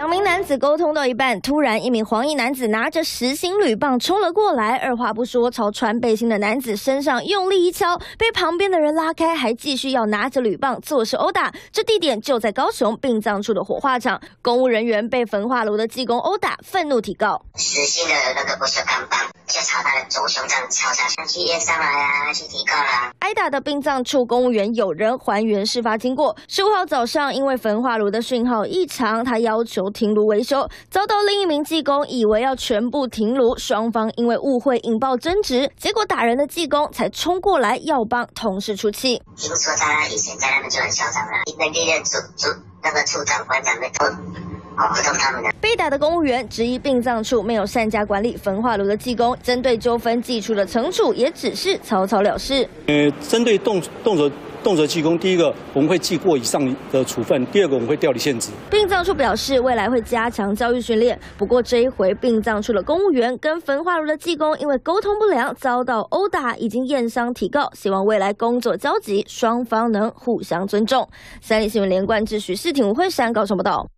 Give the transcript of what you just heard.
两名男子沟通到一半，突然一名黄衣男子拿着实心铝棒冲了过来，二话不说朝穿背心的男子身上用力一敲，被旁边的人拉开，还继续要拿着铝棒作势殴打。这地点就在高雄殡葬处的火化场，公务人员被焚化炉的技工殴打，愤怒提告。实心的那个不锈钢棒就朝他的左胸这样敲下去，验伤了啊，去提告了。挨打的殡葬处公务员有人还原事发经过。15号早上，因为焚化炉的讯号异常，他要求停炉维修，遭到另一名技工以为要全部停炉，双方因为误会引爆争执，结果打人的技工才冲过来要帮同事出气。听说他以前在那边就很嚣张了，本地的处长、馆长被动他们的。被打的公务员质疑殡葬处没有善加管理焚化炉的技工，针对纠纷技术的惩处也只是草草了事。针对动辄技工，第一个我们会记过以上的处分，第二个我们会调离现职。殡葬处表示，未来会加强教育训练。不过这一回，殡葬处的公务员跟焚化炉的技工因为沟通不良遭到殴打，已经验伤提告，希望未来工作交集，双方能互相尊重。三立新闻连贯至徐世廷、吴慧珊高雄报道。